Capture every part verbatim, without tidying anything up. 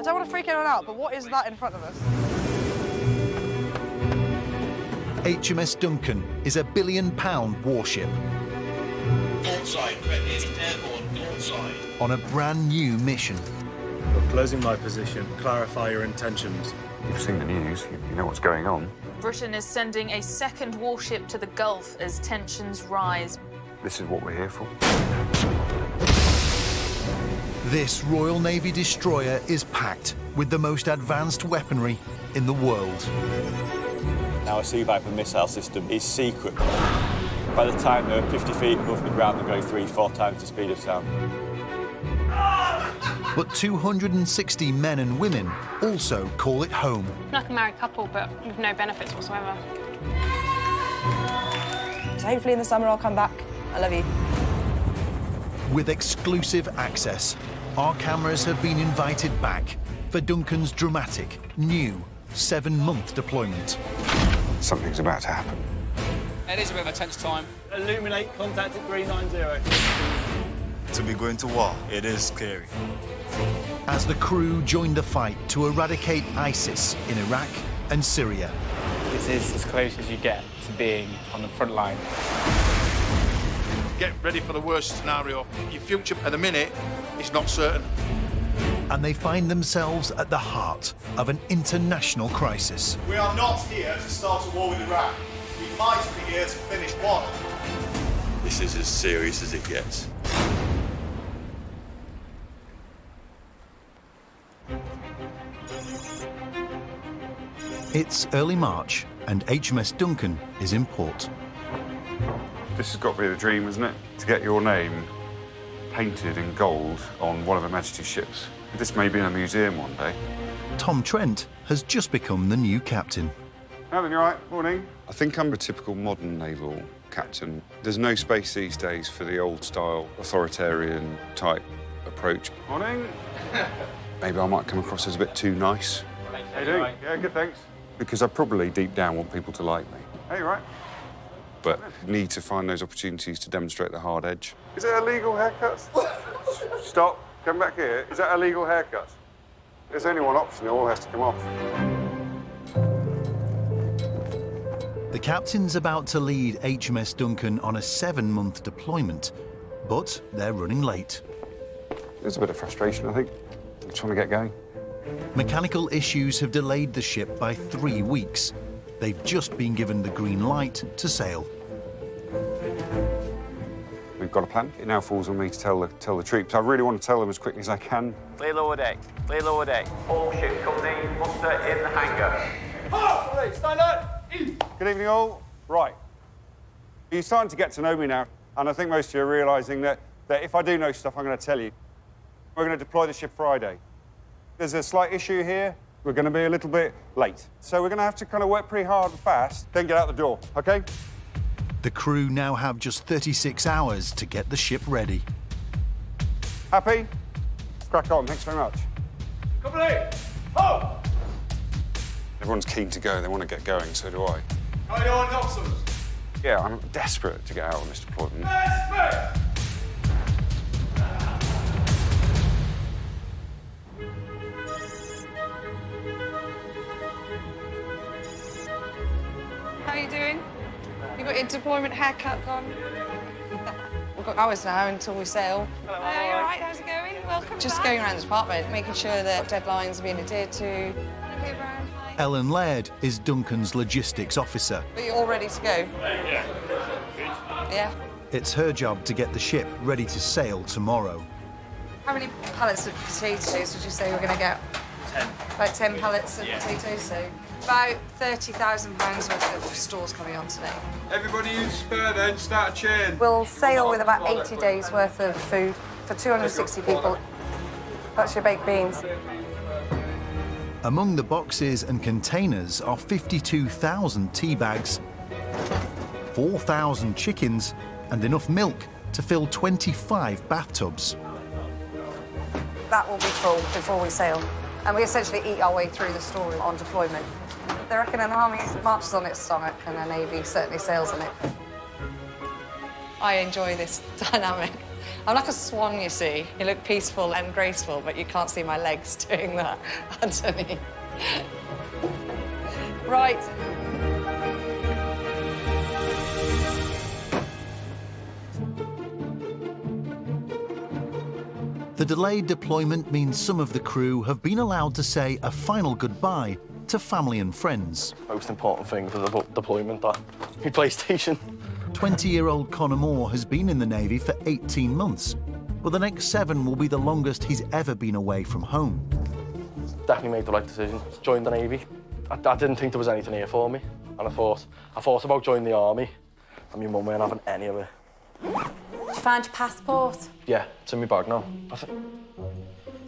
I don't want to freak anyone out, but what is that in front of us? H M S Duncan is a billion-pound warship. Northside, Redness Airborne, Northside. On a brand-new mission. We're closing my position. Clarify your intentions. You've seen the news. You know what's going on. Britain is sending a second warship to the Gulf as tensions rise. This is what we're here for. This Royal Navy destroyer is packed with the most advanced weaponry in the world. Our Sea Viper missile system is secret. By the time they're fifty feet above the ground, they're going three, four times the speed of sound. But two hundred sixty men and women also call it home. Like a married couple, but with no benefits whatsoever. So hopefully in the summer I'll come back. I love you. With exclusive access, our cameras have been invited back for Duncan's dramatic, new, seven-month deployment. Something's about to happen. It is a bit of a tense time. Illuminate contact at three nine zero. To be going to war, it is scary. As the crew joined the fight to eradicate ISIS in Iraq and Syria. This is as close as you get to being on the front line. Get ready for the worst scenario. Your future at the minute is not certain. And they find themselves at the heart of an international crisis. We are not here to start a war with Iraq. We might be here to finish one. This is as serious as it gets. It's early March, and H M S Duncan is in port. This has got to be the dream, isn't it? To get your name painted in gold on one of Her Majesty's ships. This may be in a museum one day. Tom Trent has just become the new captain. Alan, you all right? Morning. I think I'm a typical modern naval captain. There's no space these days for the old-style, authoritarian-type approach. Morning. Maybe I might come across as a bit too nice. How you doing? Yeah, good, thanks. Because I probably, deep down, want people to like me. Hey, you right? But need to find those opportunities to demonstrate the hard edge. Is it illegal haircuts? Stop. Come back here. Is that illegal haircuts? There's only one option. It all has to come off. The captain's about to lead H M S Duncan on a seven-month deployment, but they're running late. There's a bit of frustration, I think. I'm trying to get going. Mechanical issues have delayed the ship by three weeks. They've just been given the green light to sail. We've got a plan. It now falls on me to tell the, tell the troops. I really want to tell them as quickly as I can. Clear lower deck. Clear lower deck. All ship company muster in the hangar. Oh, right, stand up. Good evening, all. Right. You're starting to get to know me now, and I think most of you are realising that, that if I do know stuff, I'm going to tell you. We're going to deploy the ship Friday. There's a slight issue here. We're going to be a little bit late. So we're going to have to kind of work pretty hard and fast, then get out the door, OK? The crew now have just thirty-six hours to get the ship ready. Happy? Crack on. Thanks very much. Company! Ho! Everyone's keen to go. They want to get going, so do I. Carry on, officers. Yeah, I'm desperate to get out on this deployment. Desperate! How are you doing? You got your deployment haircut on? We've got hours now until we sail. Hello, uh, you all right? How's it going? Welcome Just back. Going around the department, making sure that deadlines are being adhered to. Ellen Laird is Duncan's logistics officer. But you're all ready to go? Yeah. Yeah. It's her job to get the ship ready to sail tomorrow. How many pallets of potatoes would you say we're going to get? Ten. About ten pallets of yeah. potatoes, so... About thirty thousand pounds worth of stores coming on today. Everybody use spare then, start a chain. We'll sail with about eighty days worth of food for two hundred sixty people. That's your baked beans. Among the boxes and containers are fifty-two thousand tea bags, four thousand chickens, and enough milk to fill twenty-five bathtubs. That will be full before we sail. And we essentially eat our way through the story on deployment. They reckon an army marches on its stomach and a navy certainly sails on it. I enjoy this dynamic. I'm like a swan, you see. You look peaceful and graceful, but you can't see my legs doing that underneath. Right. The delayed deployment means some of the crew have been allowed to say a final goodbye to family and friends. Most important thing for the deployment, that your PlayStation. twenty-year-old Connor Moore has been in the Navy for eighteen months, but the next seven will be the longest he's ever been away from home. Definitely made the right decision. Joined the Navy. I, I didn't think there was anything here for me, and I thought, I thought about joining the Army, and my mum weren't having any of it. Did you find your passport? Yeah, it's in my bag now. That's it.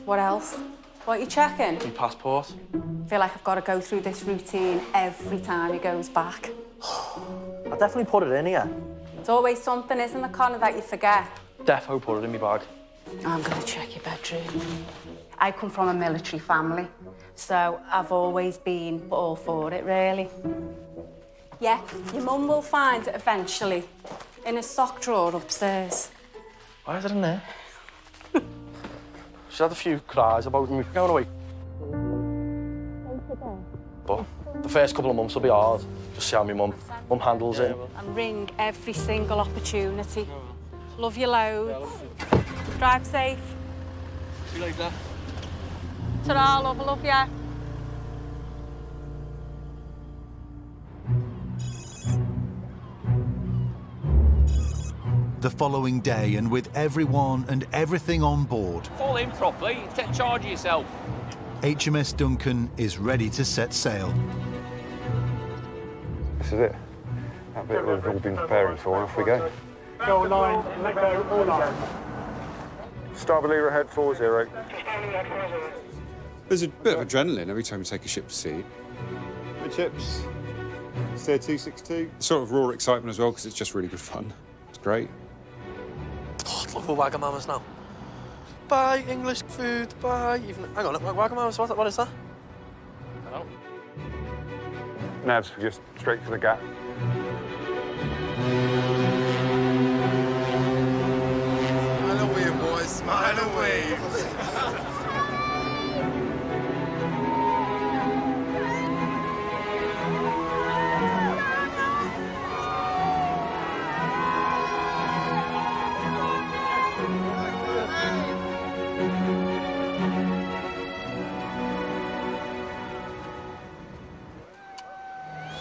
What else? What are you checking? My passport. I feel like I've got to go through this routine every time he goes back. I definitely put it in here. It's always something, isn't there, Connor, that you forget? Defo put it in my bag. I'm going to check your bedroom. I come from a military family, so I've always been all for it, really. Yeah, your mum will find it eventually. In a sock drawer upstairs. Why is it in there? She had a few cries about me going away. But the first couple of months will be hard. Just see how my mum, mum handles it. And ring every single opportunity. Love you loads. Drive safe. See you later. Ta-ra, love, I love ya. The following day, and with everyone and everything on board. Fall in properly, take charge of yourself. H M S Duncan is ready to set sail. This is it. That bit we've all been preparing for, off we go. Go line, let go, all line. Starboard lever ahead, four zero. There's a bit of adrenaline every time you take a ship to sea. The chips, steer two six two. Sort of raw excitement as well, because it's just really good fun. It's great. Look for Wagamama's now. Buy English food, buy even... Hang on, Wagamama's, what, what is that? I don't know. Nabs, just straight for the gap. Smile and wave, boys, smile and wave.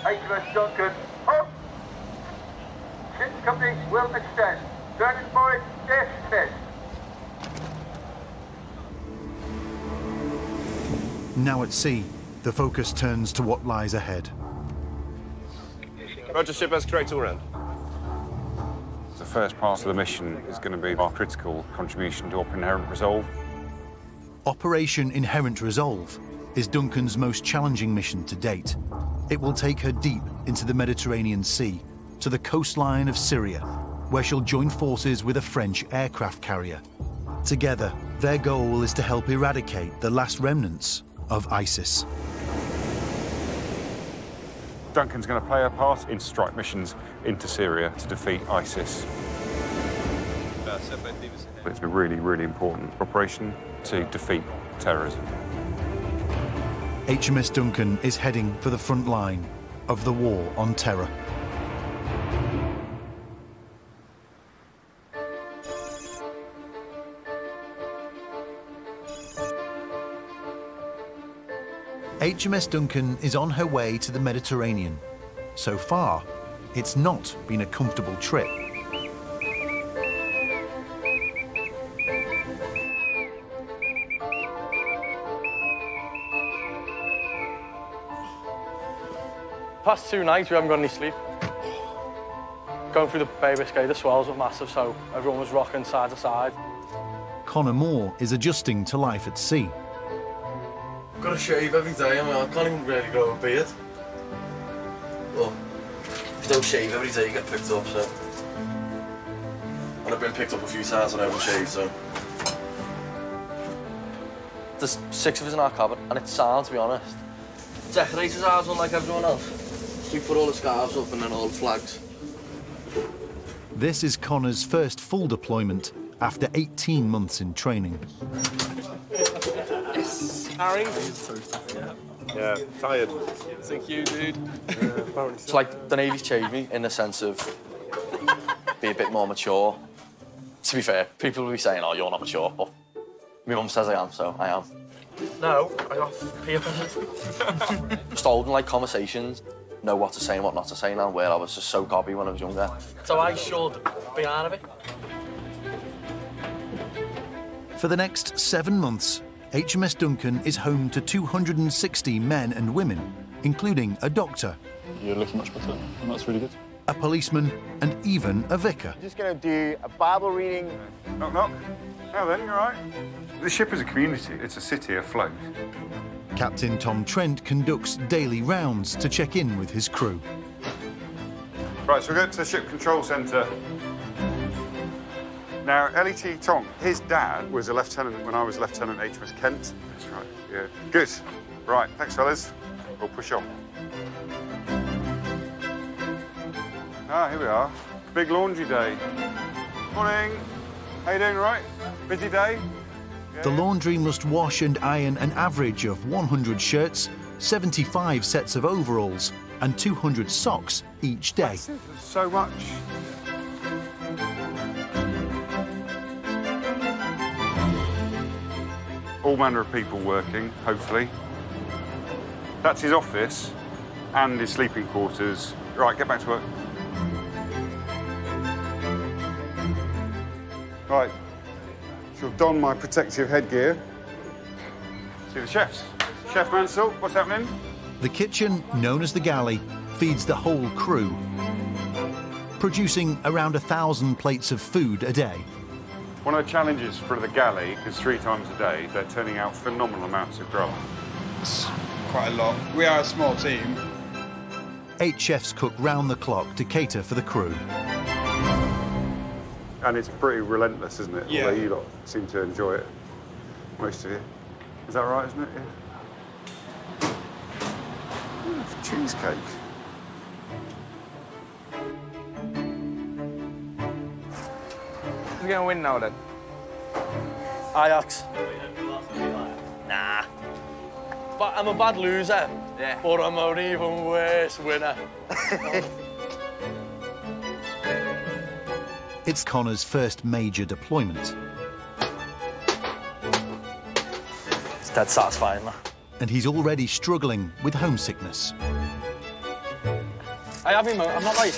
H M S Duncan, up! Ship's company will extend. Turning forward, yes, yes. Now at sea, the focus turns to what lies ahead. Roger, ship has correct all round. The first part of the mission is going to be our critical contribution to Operation Inherent Resolve. Operation Inherent Resolve is Duncan's most challenging mission to date. It will take her deep into the Mediterranean Sea, to the coastline of Syria, where she'll join forces with a French aircraft carrier. Together, their goal is to help eradicate the last remnants of ISIS. Duncan's going to play her part in strike missions into Syria to defeat ISIS. It's a really, really important operation to defeat terrorism. H M S Duncan is heading for the front line of the war on terror. H M S Duncan is on her way to the Mediterranean. So far, it's not been a comfortable trip. Past two nights, we haven't got any sleep. Going through the Bay of Biscay, the swells were massive, so everyone was rocking side to side. Connor Moore is adjusting to life at sea. I've got to shave every day. I mean, I can't even really grow a beard. Well, if you don't shave every day, you get picked up, so... And I've been picked up a few times and I haven't shaved, so... There's six of us in our cabin, and it's sad, to be honest. Decorators' ours, unlike everyone else. We put all the scarves up and then all the flags. This is Connor's first full deployment after eighteen months in training. Yes! Harry? Yeah, tired. Thank you, dude. It's like the Navy's changed me in the sense of be a bit more mature. To be fair, people will be saying, oh, you're not mature, but my mum says I am, so I am. No, I got peer pressure. Just holding, like, conversations. Know what to say and what not to say now, where I was just so gobby when I was younger. So I should be out of it. For the next seven months, H M S Duncan is home to two hundred sixty men and women, including a doctor. You're looking much better, and that's really good. A policeman, and even a vicar. We're just going to do a Bible reading. Knock, knock. Now then, you're right. The ship is a community. It's a city afloat. Captain Tom Trent conducts daily rounds to check in with his crew. Right, so we're going to the ship control centre. Now, L E T Tom, his dad was a lieutenant when I was Lieutenant H M S Kent. That's right, yeah. Good. Right, thanks, fellas. We'll push on. Ah, here we are. Big laundry day. Morning. How you doing, right? Busy day? Yeah. The laundry must wash and iron an average of one hundred shirts, seventy-five sets of overalls, and two hundred socks each day. That's so much. All manner of people working, hopefully. That's his office and his sleeping quarters. Right, get back to work. Right, she'll don my protective headgear. See the chefs. Chef Mansell, what's happening? The kitchen, known as the galley, feeds the whole crew, producing around a thousand plates of food a day. One of the challenges for the galley is three times a day, they're turning out phenomenal amounts of grub. It's quite a lot. We are a small team. Eight chefs cook round the clock to cater for the crew. And it's pretty relentless, isn't it? Yeah. Although you lot seem to enjoy it, most of you. Is that right, isn't it? Yeah. Ooh, cheesecake. Who's going to win now, then? Ajax. Nah. But I'm a bad loser, yeah. But I'm an even worse winner. It's Connor's first major deployment. It's dead satisfying, man. And he's already struggling with homesickness. I haven't, I'm not like,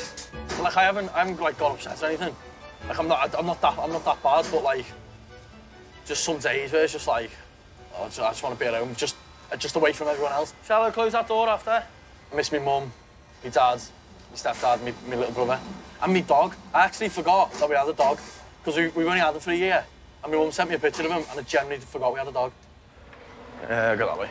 like I haven't, I haven't like got upset or anything. Like I'm not, I'm not that, I'm not that bad, but like, just some days where it's just like, oh, I just, I just want to be at home, just, just away from everyone else. Shall I close that door after? I miss me mum, me dad, my stepdad, me, my little brother. And my dog. I actually forgot that we had a dog, because we, we only had him for a year. And my mum sent me a picture of him, and I generally forgot we had a dog. Yeah, go that way.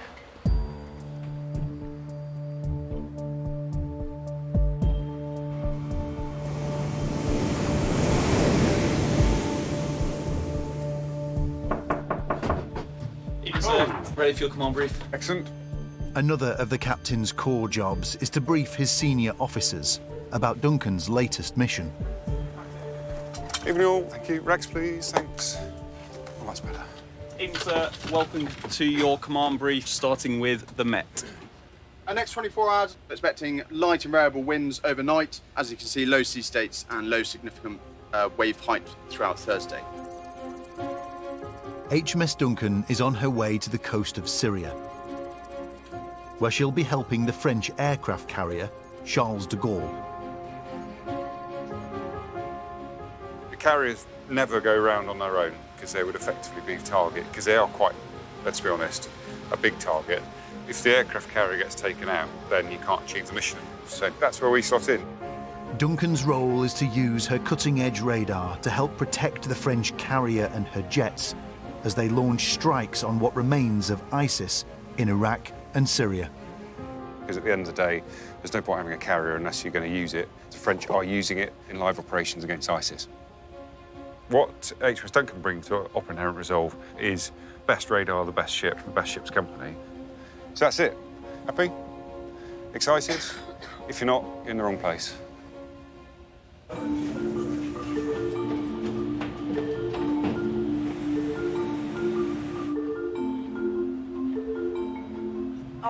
It's uh, ready for your command brief. Excellent. Another of the captain's core jobs is to brief his senior officers about Duncan's latest mission. Evening all, thank you. Rex, please, thanks. Oh, that's better. Evening, sir. Welcome to your command brief, starting with the Met. Our next twenty-four hours, expecting light and variable winds overnight. As you can see, low sea states and low significant uh, wave height throughout Thursday. H M S Duncan is on her way to the coast of Syria, where she'll be helping the French aircraft carrier, Charles de Gaulle. Carriers never go round on their own because they would effectively be target, because they are quite, let's be honest, a big target. If the aircraft carrier gets taken out, then you can't achieve the mission. So that's where we slot in. Duncan's role is to use her cutting-edge radar to help protect the French carrier and her jets as they launch strikes on what remains of ISIS in Iraq and Syria. Because at the end of the day, there's no point having a carrier unless you're going to use it. The French are using it in live operations against ISIS. What H M S Duncan brings to Operation Inherent Resolve is best radar, the best ship, the best ship's company. So that's it. Happy? Excited? If you're not, you're in the wrong place.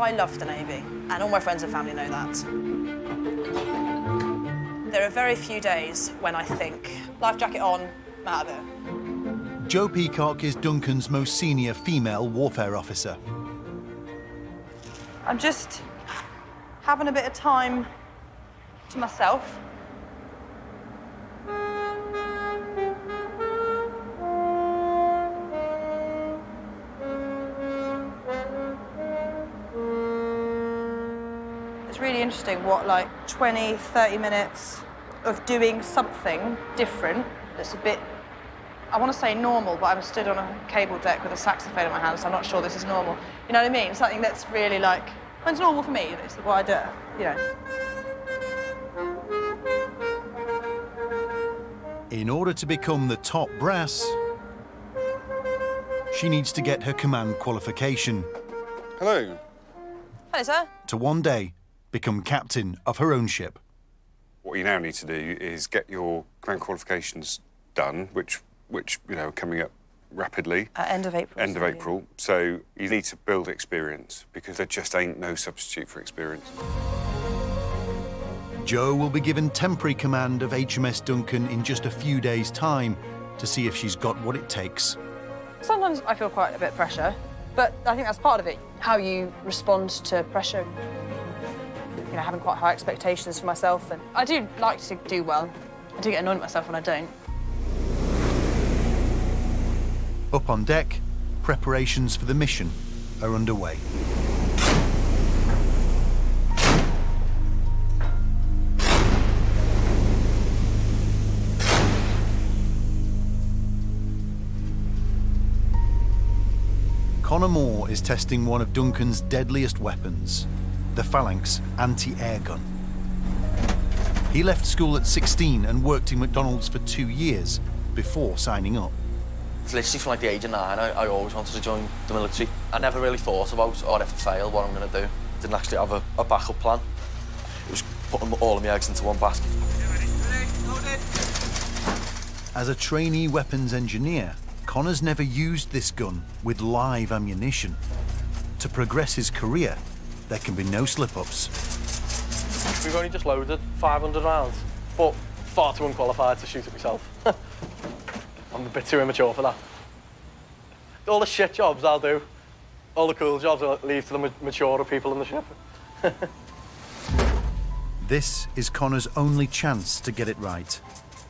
how I love the Navy, and all my friends and family know that. There are very few days when I think, life jacket on, I'm out of it. Joe Peacock is Duncan's most senior female warfare officer. I'm just having a bit of time to myself. It's really interesting what, like, twenty, thirty minutes of doing something different that's a bit, I want to say normal, but I'm stood on a cable deck with a saxophone in my hand, so I'm not sure this is normal. You know what I mean? Something that's really, like, it's normal for me, it's what I do, you know. In order to become the top brass, she needs to get her command qualification. Hello. Hello, sir. To one day become captain of her own ship. What you now need to do is get your command qualifications done, which, which you know, are coming up rapidly. Uh, end of April. End of April. You. So you need to build experience, because there just ain't no substitute for experience. Jo will be given temporary command of H M S Duncan in just a few days' time to see if she's got what it takes. Sometimes I feel quite a bit of pressure, but I think that's part of it, how you respond to pressure. You know, having quite high expectations for myself, and I do like to do well. I do get annoyed at myself when I don't. Up on deck, preparations for the mission are underway. Connor Moore is testing one of Duncan's deadliest weapons, the Phalanx anti-air gun. He left school at sixteen and worked in McDonald's for two years before signing up. It's literally from like the age of nine, I, I always wanted to join the military. I never really thought about, or if I fail, what I'm going to do. Didn't actually have a, a backup plan. It was putting all of my eggs into one basket. As a trainee weapons engineer, Connor's never used this gun with live ammunition. To progress his career, there can be no slip-ups. We've only just loaded five hundred rounds, but far too unqualified to shoot it myself. I'm a bit too immature for that. All the shit jobs I'll do, all the cool jobs I'll leave to the maturer people in the ship. This is Connor's only chance to get it right.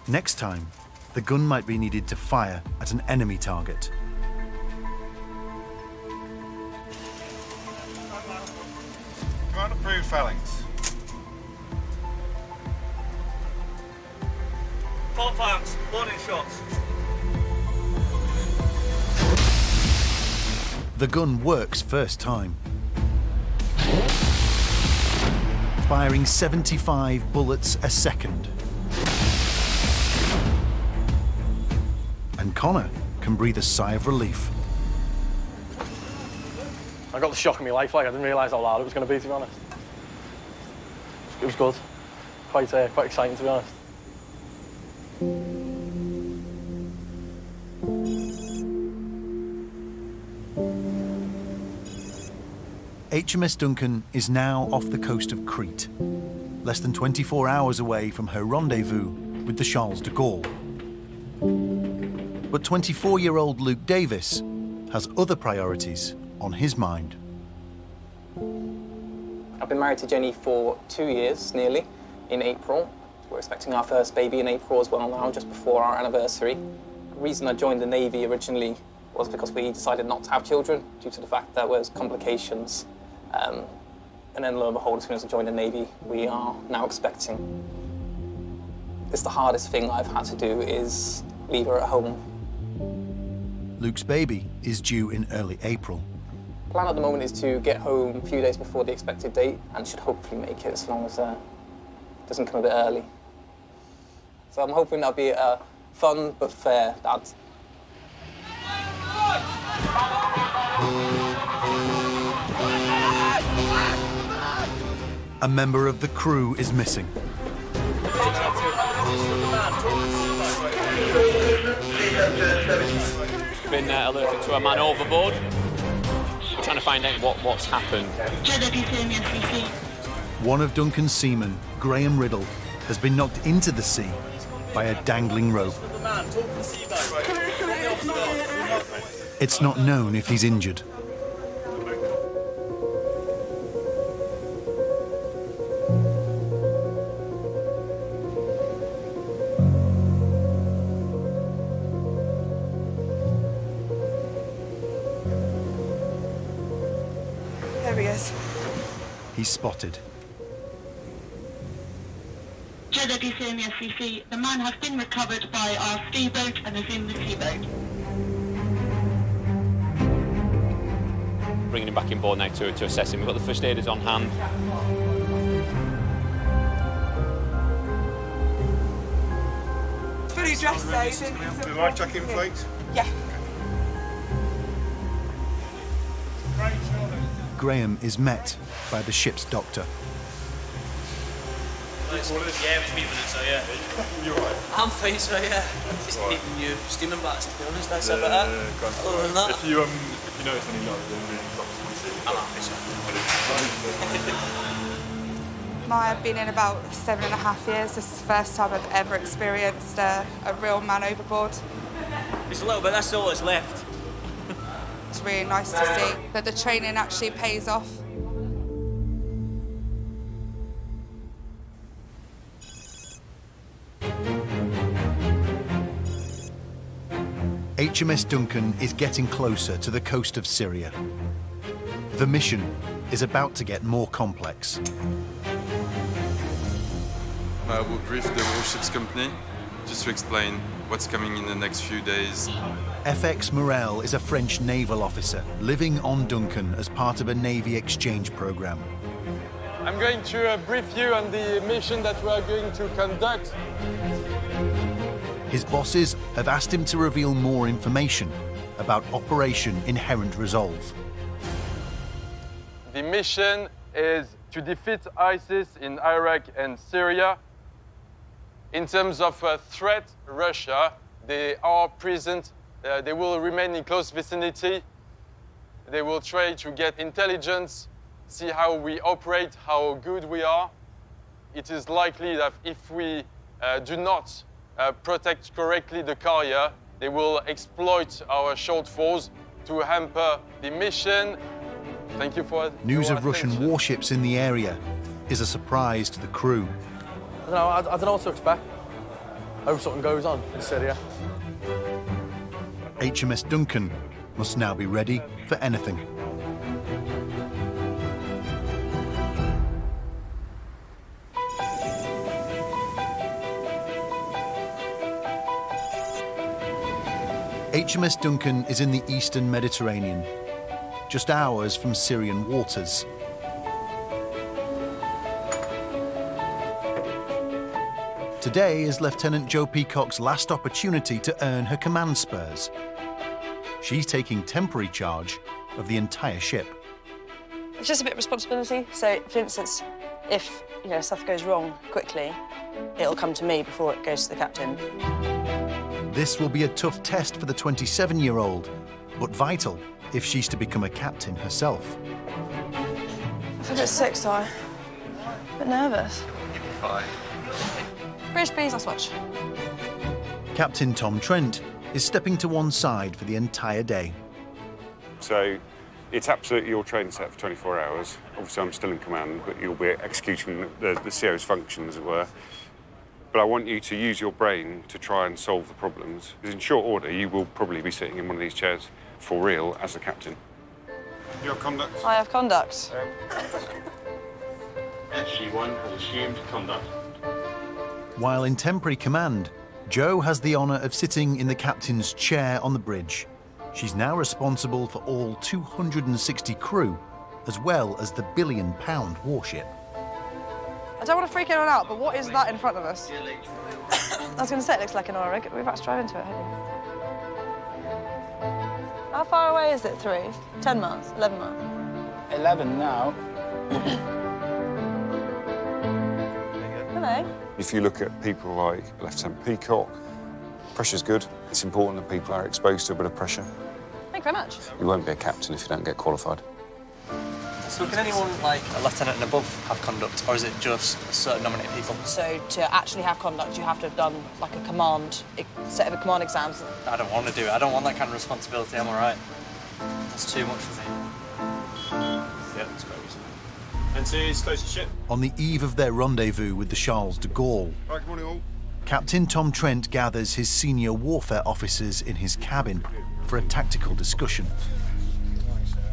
Next time, the gun might be needed to fire at an enemy target. Command approved Phalanx. Full Phalanx, warning shots. The gun works first time, firing seventy-five bullets a second. And Connor can breathe a sigh of relief. I got the shock of my life, like I didn't realise how loud it was going to be, to be honest. It was good. Quite, uh, quite exciting, to be honest. H M S Duncan is now off the coast of Crete, less than twenty-four hours away from her rendezvous with the Charles de Gaulle. But twenty-four-year-old Luke Davis has other priorities on his mind. I've been married to Jenny for two years, nearly, in April. We're expecting our first baby in April as well now, just before our anniversary. The reason I joined the Navy originally was because we decided not to have children due to the fact that there was complications. Um, and then, lo and behold, as soon as I joined the Navy, we are now expecting. It's the hardest thing I've had to do is leave her at home. Luke's baby is due in early April. The plan at the moment is to get home a few days before the expected date and should hopefully make it as long as uh, it doesn't come a bit early. So I'm hoping that'll be a fun but fair dad. A member of the crew is missing. Been uh, alerted to a man overboard. trying to find out what, what's happened. One of Duncan's seamen, Graham Riddle, has been knocked into the sea by a dangling rope. It's not known if he's injured. There he is. He's spotted. F C C. The man has been recovered by our steamboat and is in the seaboat. Bringing him back inboard now to, to assess him. We've got the first aiders on hand. It's fully dressed though. So do I check in, please? Yeah. Graham is met by the ship's doctor. Yeah, it was me with it, so yeah. You're right. I'm fine, so yeah. Just right. Needing you steaming back, to be honest, that's yeah, a bit yeah, yeah, other than that. If you, um, if you notice any light, then really I I'm happy, so. I've been in about seven and a half years. This is the first time I've ever experienced a, a real man overboard. It's a little bit, that's all that's left. It's really nice to see that the training actually pays off. H M S Duncan is getting closer to the coast of Syria. The mission is about to get more complex. I will brief the warship's company just to explain what's coming in the next few days. F X Morel is a French naval officer living on Duncan as part of a Navy exchange program. I'm going to uh, brief you on the mission that we are going to conduct. His bosses have asked him to reveal more information about Operation Inherent Resolve. The mission is to defeat ISIS in Iraq and Syria. In terms of uh, threat, Russia, they are present. Uh, they will remain in close vicinity. They will try to get intelligence, see how we operate, how good we are. It is likely that if we uh, do not Uh, protect correctly the carrier, they will exploit our shortfalls to hamper the mission. Thank you for news of attention. Russian warships in the area is a surprise to the crew. I don't know, I, I don't know what to expect. I hope something goes on in Syria. H M S Duncan must now be ready for anything. H M S Duncan is in the eastern Mediterranean, just hours from Syrian waters. Today is Lieutenant Joe Peacock's last opportunity to earn her command spurs. She's taking temporary charge of the entire ship. It's just a bit of responsibility. So, for instance, if you know stuff goes wrong quickly, it'll come to me before it goes to the captain. This will be a tough test for the twenty-seven-year-old, but vital if she's to become a captain herself. I feel a bit sick, so I'm a bit nervous. Fine. British, please, last watch. Captain Tom Trent is stepping to one side for the entire day. So it's absolutely your training set for twenty-four hours. Obviously, I'm still in command, but you'll be executing the, the C O's function, as it were. But I want you to use your brain to try and solve the problems. Because in short order, you will probably be sitting in one of these chairs for real as the captain. You have conduct? I have conduct. S C one has assumed conduct. While in temporary command, Joe has the honour of sitting in the captain's chair on the bridge. She's now responsible for all two hundred and sixty crew, as well as the billion-pound warship. I don't want to freak anyone out, but what is that in front of us? I was going to say it looks like an oil rig. We've about to drive into it, haven't we? How far away is it, three? Ten miles? Eleven miles? Eleven now. Hello. If you look at people like Lieutenant Peacock, pressure's good. It's important that people are exposed to a bit of pressure. Thank you very much. You won't be a captain if you don't get qualified. So can anyone, like a lieutenant and above, have conduct, or is it just a certain nominated people? So to actually have conduct, you have to have done like a command set of command exams. I don't want to do it. I don't want that kind of responsibility. I'm all right. That's too much for me. Yeah, that's quite reasonable. And so he's close to ship. On the eve of their rendezvous with the Charles de Gaulle, right, good morning all. Captain Tom Trent gathers his senior warfare officers in his cabin for a tactical discussion.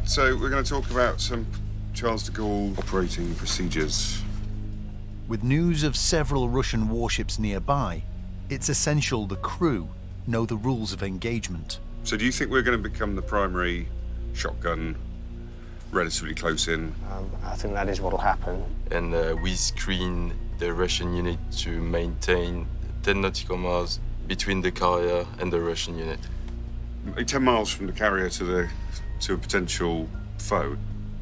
So we're going to talk about some Charles de Gaulle operating procedures. With news of several Russian warships nearby, it's essential the crew know the rules of engagement. So do you think we're going to become the primary shotgun relatively close in? Um, I think that is what will happen. And uh, we screen the Russian unit to maintain ten nautical miles between the carrier and the Russian unit. ten miles from the carrier to the to a potential foe.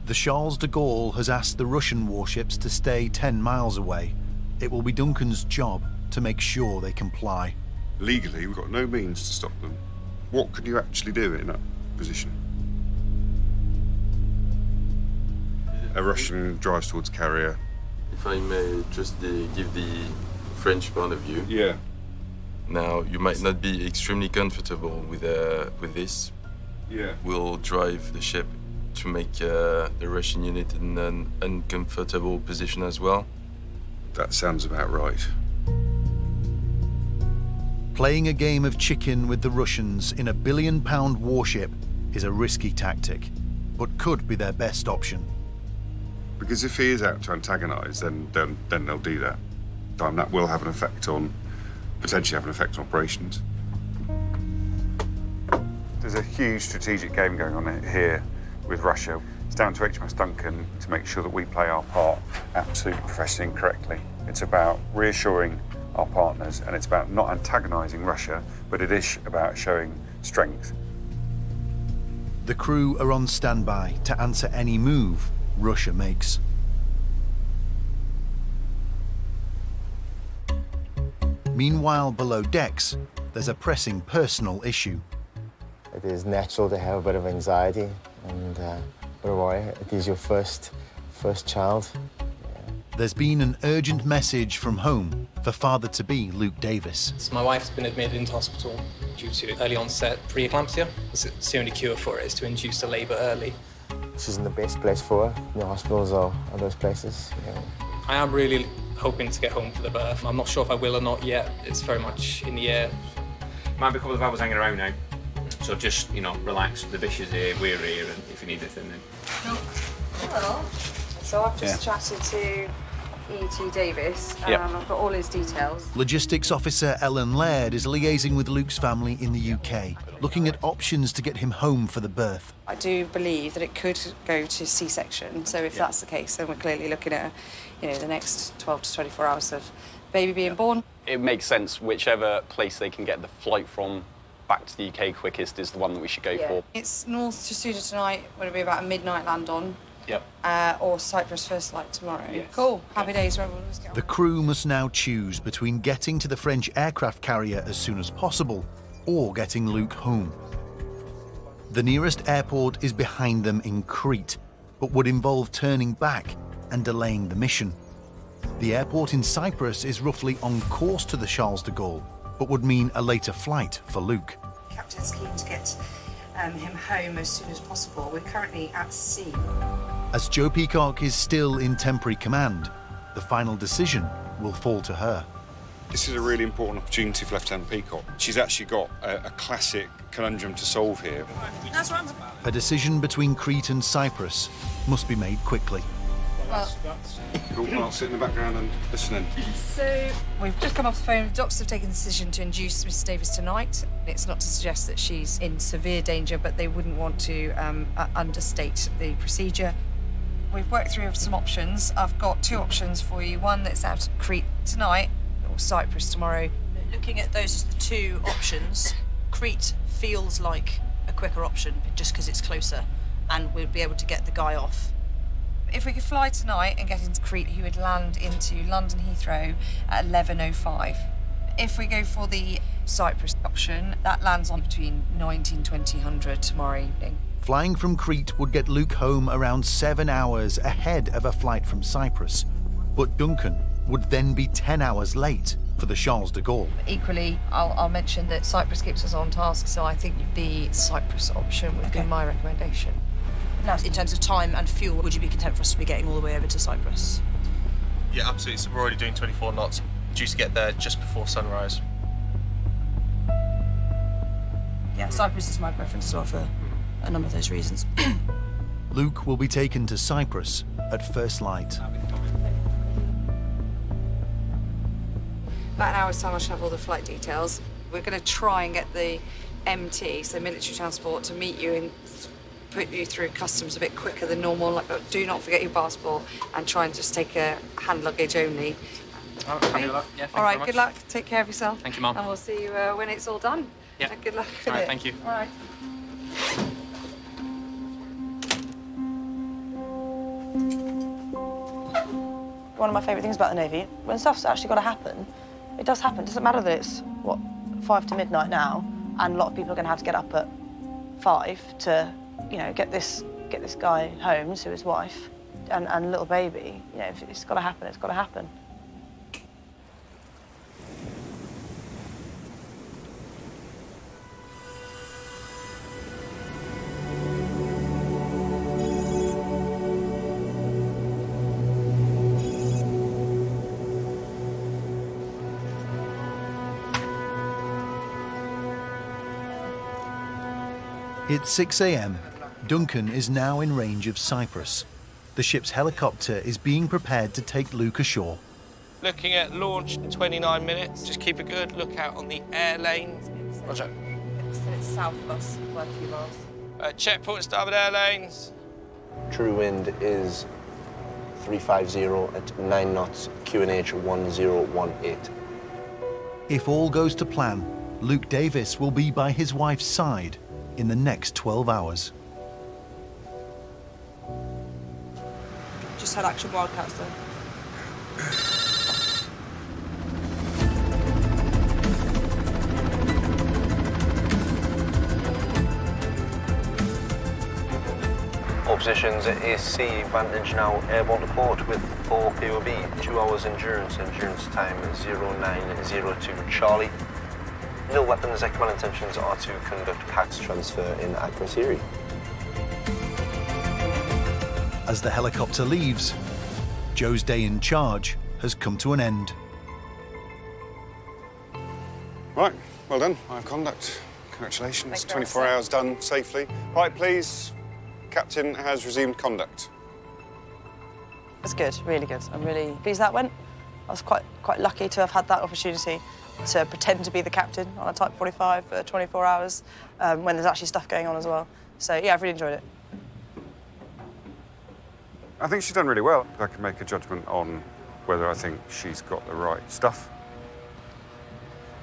The Charles de Gaulle has asked the Russian warships to stay ten miles away. It will be Duncan's job to make sure they comply. Legally, we've got no means to stop them. What could you actually do in that position? A Russian drives towards carrier. If I may just give the French point of view. Yeah. Now, you might not be extremely comfortable with, uh, with this. Yeah. We'll drive the ship to make uh, the Russian unit in an uncomfortable position as well. That sounds about right. Playing a game of chicken with the Russians in a billion-pound warship is a risky tactic, but could be their best option. Because if he is out to antagonise, then, then, then they'll do that. And that will have an effect on... potentially have an effect on operations. There's a huge strategic game going on here with Russia. It's down to H M S Duncan to make sure that we play our part absolutely professionally and correctly. It's about reassuring our partners, and it's about not antagonising Russia, but it is about showing strength. The crew are on standby to answer any move Russia makes. Meanwhile, below decks, there's a pressing personal issue. It is natural to have a bit of anxiety, and uh, but why? It is your first, first child. Yeah. There's been an urgent message from home for father-to-be Luke Davis. So my wife's been admitted into hospital due to early onset preeclampsia. It's the only cure for it is to induce a labour early. She's in the best place for her. You know, hospitals are, are those places. You know. I am really hoping to get home for the birth. I'm not sure if I will or not yet. It's very much in the air. Might be a couple of hours hanging around now. So just, you know, relax. The dish is here, we're here, and if you need anything, then... Hello. So I've just yeah. chatted to E T Davis, and yep. I've got all his details. Logistics officer Ellen Laird is liaising with Luke's family in the U K, looking at options to get him home for the birth. I do believe that it could go to C section, so if yep. that's the case, then we're clearly looking at, you know, the next twelve to twenty-four hours of baby being yep. born. It makes sense. Whichever place they can get the flight from back to the U K quickest is the one that we should go yeah. for. It's north to Suda tonight, it'll be about a midnight land on. Yep. Uh, or Cyprus first light tomorrow. Yes. Cool. Happy yep. days. The crew must now choose between getting to the French aircraft carrier as soon as possible or getting Luke home. The nearest airport is behind them in Crete, but would involve turning back and delaying the mission. The airport in Cyprus is roughly on course to the Charles de Gaulle, but would mean a later flight for Luke. Captain's keen to get um, him home as soon as possible. We're currently at sea. As Joe Peacock is still in temporary command, the final decision will fall to her. This is a really important opportunity for Lieutenant Peacock. She's actually got a, a classic conundrum to solve here. That's what I'm about. A decision between Crete and Cyprus must be made quickly. Well, that's, that's... Cool. I'll sit in the background and listen in. So, we've just come off the phone. Docs have taken the decision to induce Missus Davis tonight. It's not to suggest that she's in severe danger, but they wouldn't want to um, uh, understate the procedure. We've worked through some options. I've got two options for you. One that's out of Crete tonight, or Cyprus tomorrow. Looking at those as the two options, Crete feels like a quicker option, just because it's closer, and we'll be able to get the guy off. If we could fly tonight and get into Crete, he would land into London Heathrow at eleven oh five. If we go for the Cyprus option, that lands on between nineteen twenty, one hundred tomorrow evening. Flying from Crete would get Luke home around seven hours ahead of a flight from Cyprus, but Duncan would then be ten hours late for the Charles de Gaulle. Equally, I'll, I'll mention that Cyprus keeps us on task, so I think the Cyprus option would okay. be my recommendation. Now, in terms of time and fuel, would you be content for us to be getting all the way over to Cyprus? Yeah, absolutely. So we're already doing twenty-four knots. Due to get there just before sunrise. Yeah, Cyprus is my preference as well for a number of those reasons. Luke will be taken to Cyprus at first light. About an hour's time I should have all the flight details. We're going to try and get the M T, so military transport, to meet you and put you through customs a bit quicker than normal. Like, do not forget your passport and try and just take a hand luggage only. Oh, yeah, thank all right, good luck. Take care of yourself. Thank you, Mum. And we'll see you uh, when it's all done. Yeah. And good luck with all right, it. Thank you. All right. One of my favourite things about the Navy, when stuff's actually got to happen, it does happen. It doesn't matter that it's, what, five to midnight now, and a lot of people are going to have to get up at five to, you know, get this get this guy home to his wife and, and little baby. You know, if it's got to happen, it's got to happen. It's six A M Duncan is now in range of Cyprus. The ship's helicopter is being prepared to take Luke ashore. Looking at launch in twenty-nine minutes. Just keep a good lookout on the air lanes. Roger. So it's south of us, quite a few miles. Uh, check port starboard air lanes. True wind is three five zero at nine knots, Q N H one zero one eight. If all goes to plan, Luke Davis will be by his wife's side in the next twelve hours. Just had action wildcats then. All positions is C, vantage now airborne to port with four P O V, two hours endurance, endurance time zero nine zero two Charlie. No weapons, their command intentions are to conduct P A X transfer in Akrotiri. As the helicopter leaves, Joe's day in charge has come to an end. Right, well done, I have conduct. Congratulations, twenty-four hours done safely. Right, please, Captain has resumed conduct. That's good, really good. I'm really pleased that went. I was quite, quite lucky to have had that opportunity to pretend to be the captain on a Type forty-five for twenty-four hours um, when there's actually stuff going on as well. So, yeah, I've really enjoyed it. I think she's done really well. I can make a judgment on whether I think she's got the right stuff.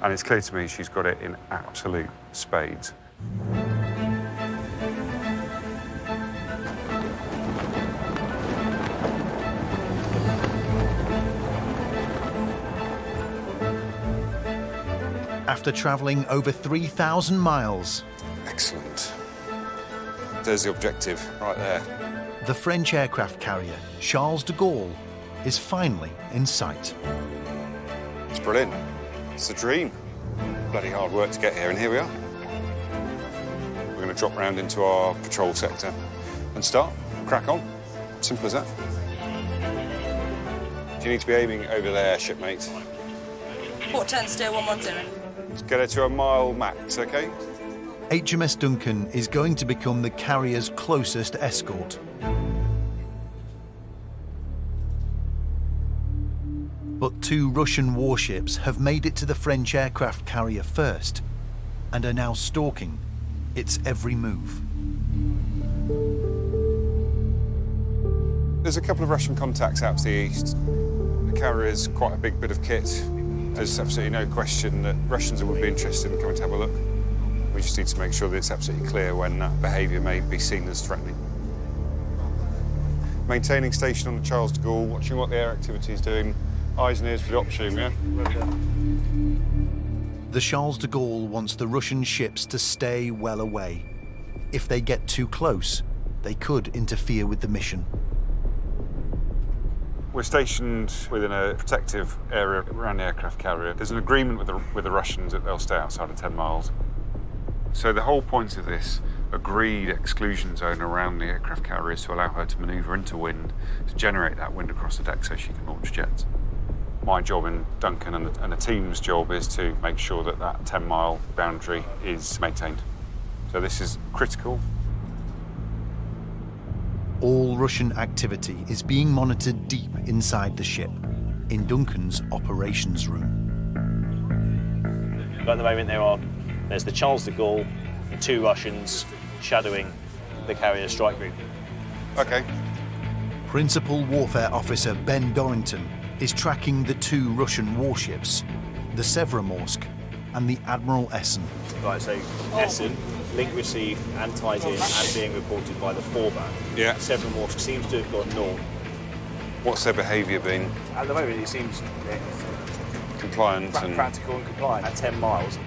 And it's clear to me she's got it in absolute spades. After travelling over three thousand miles. Excellent. There's the objective, right there. The French aircraft carrier, Charles de Gaulle, is finally in sight. It's brilliant. It's a dream. Bloody hard work to get here, and here we are. We're going to drop round into our patrol sector and start. Crack on. Simple as that. You need to be aiming over there, shipmate. Port turn steer one ten. Get her to a mile max, OK? H M S Duncan is going to become the carrier's closest escort. But two Russian warships have made it to the French aircraft carrier first and are now stalking its every move. There's a couple of Russian contacts out to the east. The carrier's quite a big bit of kit. There's absolutely no question that Russians would be interested in coming to have a look. We just need to make sure that it's absolutely clear when that behaviour may be seen as threatening. Maintaining station on the Charles de Gaulle, watching what the air activity is doing. Eyes and ears for the op-zoom, yeah? the Charles de Gaulle wants the Russian ships to stay well away. If they get too close, they could interfere with the mission. We're stationed within a protective area around the aircraft carrier. There's an agreement with the, with the Russians that they'll stay outside of ten miles. So the whole point of this agreed exclusion zone around the aircraft carrier is to allow her to manoeuvre into wind, to generate that wind across the deck so she can launch jets. My job in Duncan and the, and the team's job is to make sure that that ten mile boundary is maintained. So this is critical. All Russian activity is being monitored deep inside the ship, in Duncan's operations room. At the moment there are, there's the Charles de Gaulle, two Russians shadowing the carrier strike group. Okay. Principal Warfare Officer Ben Dorrington is tracking the two Russian warships, the Severomorsk and the Admiral Essen. Right, so Essen. Link received and tied in and being reported by the four-man. Yeah. Severomorsk seems to have gone north. What's their behaviour been? At the moment, it seems compliant pra and practical and compliant at ten miles.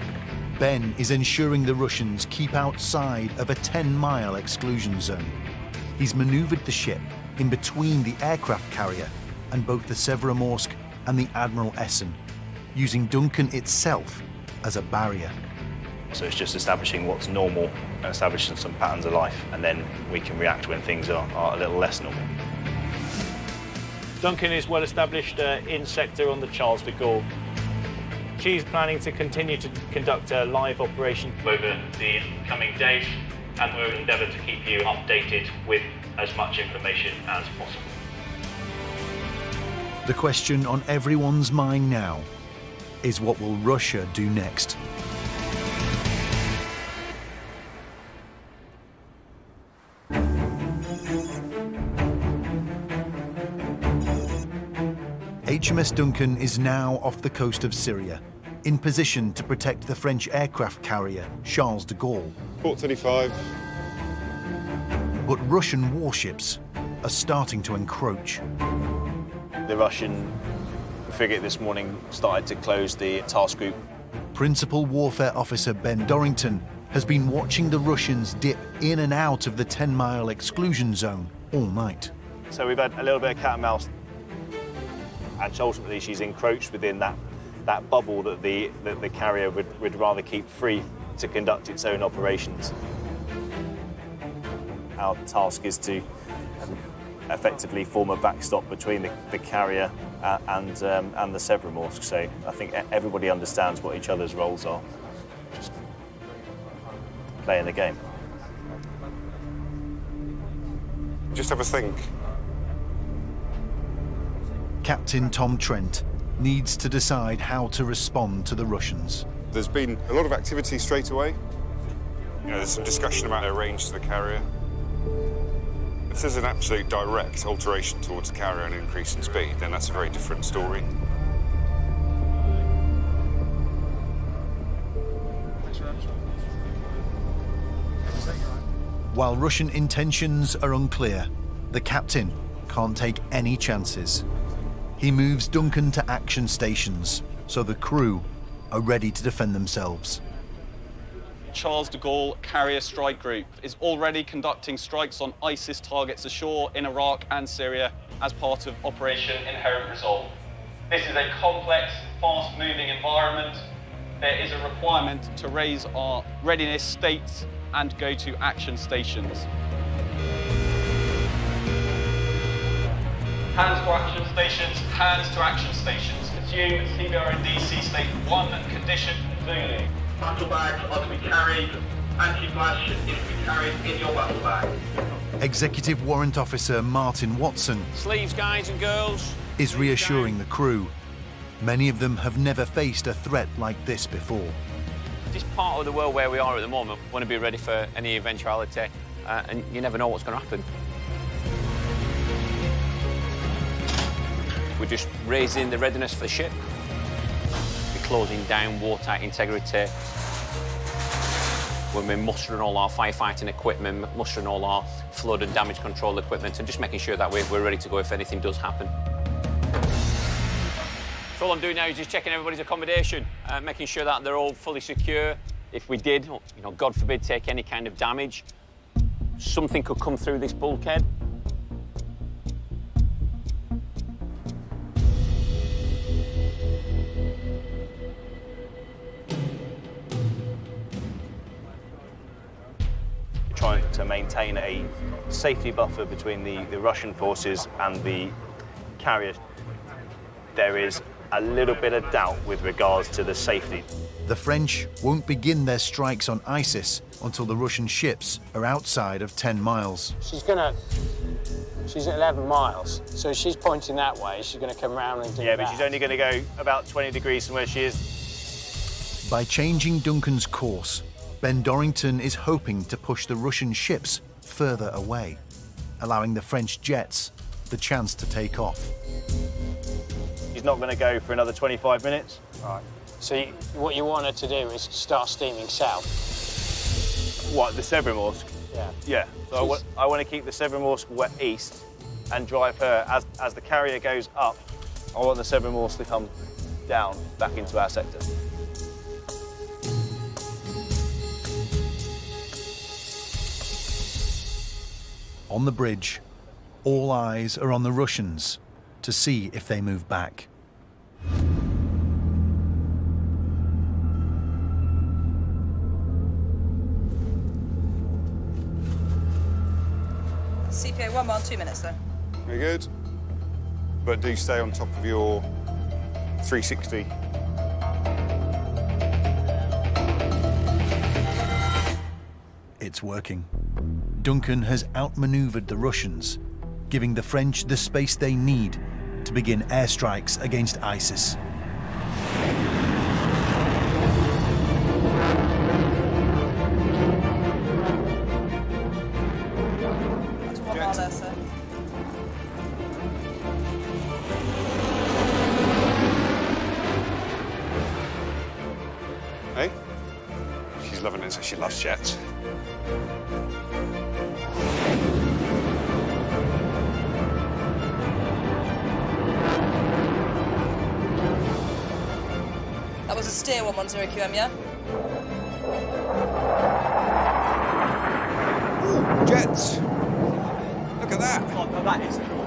Ben is ensuring the Russians keep outside of a ten mile exclusion zone. He's manoeuvred the ship in between the aircraft carrier and both the Severomorsk and the Admiral Essen, using Duncan itself as a barrier. So it's just establishing what's normal and establishing some patterns of life, and then we can react when things are, are a little less normal. Duncan is well established uh, in sector on the Charles de Gaulle. She's planning to continue to conduct a live operation over the coming days, and we'll endeavour to keep you updated with as much information as possible. The question on everyone's mind now is, what will Russia do next? H M S Duncan is now off the coast of Syria, in position to protect the French aircraft carrier, Charles de Gaulle. port thirty-five. But Russian warships are starting to encroach. The Russian frigate this morning started to close the task group. Principal Warfare Officer Ben Dorrington has been watching the Russians dip in and out of the ten mile exclusion zone all night. So we've had a little bit of cat and mouse. And ultimately, she's encroached within that, that bubble that the, that the carrier would, would rather keep free to conduct its own operations. Our task is to um, effectively form a backstop between the, the carrier uh, and, um, and the Severomorsk, so I think everybody understands what each other's roles are. Just playing the game. Just have a think. Captain Tom Trent needs to decide how to respond to the Russians. There's been a lot of activity straight away. You know, there's some discussion about their range to the carrier. If there's an absolute direct alteration towards the carrier and increase in speed, then that's a very different story. While Russian intentions are unclear, the captain can't take any chances. He moves Duncan to action stations, so the crew are ready to defend themselves. Charles de Gaulle Carrier Strike Group is already conducting strikes on ISIS targets ashore in Iraq and Syria as part of Operation Inherent Resolve. This is a complex, fast-moving environment. There is a requirement to raise our readiness states and go to action stations. Hands to action stations, hands to action stations. Assume C B R and D C state one condition Zulu. Battle bags are to be carried, anti-flash is to be carried in your battle bag. Executive Warrant Officer Martin Watson. Sleeves, guys and girls. Is reassuring the crew. Many of them have never faced a threat like this before. This part of the world where we are at the moment, we want to be ready for any eventuality, uh, and you never know what's going to happen. We're just raising the readiness for the ship. We're closing down watertight integrity. When we're mustering all our firefighting equipment, mustering all our flood and damage control equipment, and just making sure that we're ready to go if anything does happen. So all I'm doing now is just checking everybody's accommodation, uh, making sure that they're all fully secure. If we did, you know, God forbid, take any kind of damage, something could come through this bulkhead. Trying to maintain a safety buffer between the, the Russian forces and the carriers. There is a little bit of doubt with regards to the safety. The French won't begin their strikes on ISIS until the Russian ships are outside of ten miles. She's gonna, she's at eleven miles, so she's pointing that way. She's gonna come round and do yeah, that. Yeah, but she's only gonna go about twenty degrees from where she is. By changing Duncan's course, Ben Dorrington is hoping to push the Russian ships further away, allowing the French jets the chance to take off. He's not going to go for another twenty-five minutes. Right. So you, what you want her to do is start steaming south. What, the Severomorsk? Yeah. Yeah. So I, wa I want to keep the Severomorsk wet east and drive her. As, as the carrier goes up, I want the Severomorsk to come down back into our sector. On the bridge, all eyes are on the Russians to see if they move back. C P A one mile, two minutes, sir. Very good. But do stay on top of your three sixty. It's working. Duncan has outmaneuvered the Russians, giving the French the space they need to begin airstrikes against ISIS. That's one mile there, sir. Hey? She's loving it, so she loves jets. That was a steer one ten Q M, yeah? Ooh, jets! Look at that! Oh, no, that is cool.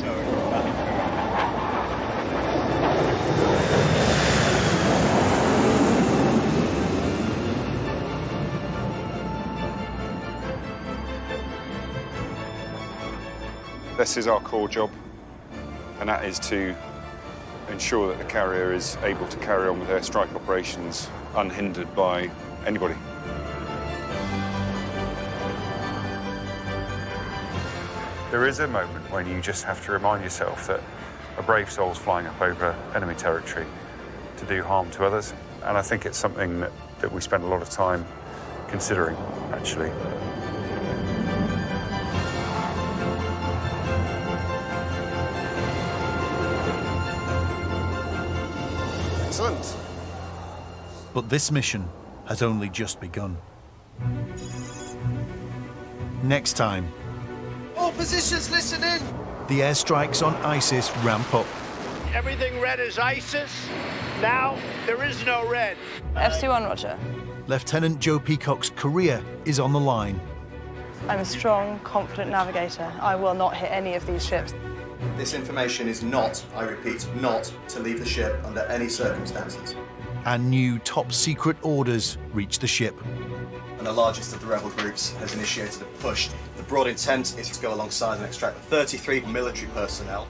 Sorry. That is... This is our core job, and that is to ensure that the carrier is able to carry on with their strike operations unhindered by anybody. There is a moment when you just have to remind yourself that a brave soul's flying up over enemy territory to do harm to others. And I think it's something that, that we spend a lot of time considering, actually. But this mission has only just begun. Next time... All positions, listen in! The airstrikes on ISIS ramp up. Everything red is ISIS. Now, there is no red. F two one, roger. Lieutenant Joe Peacock's career is on the line. I'm a strong, confident navigator. I will not hit any of these ships. This information is not, I repeat, not to leave the ship under any circumstances. And new top-secret orders reach the ship. And the largest of the rebel groups has initiated a push. The broad intent is to go alongside and extract the thirty-three military personnel.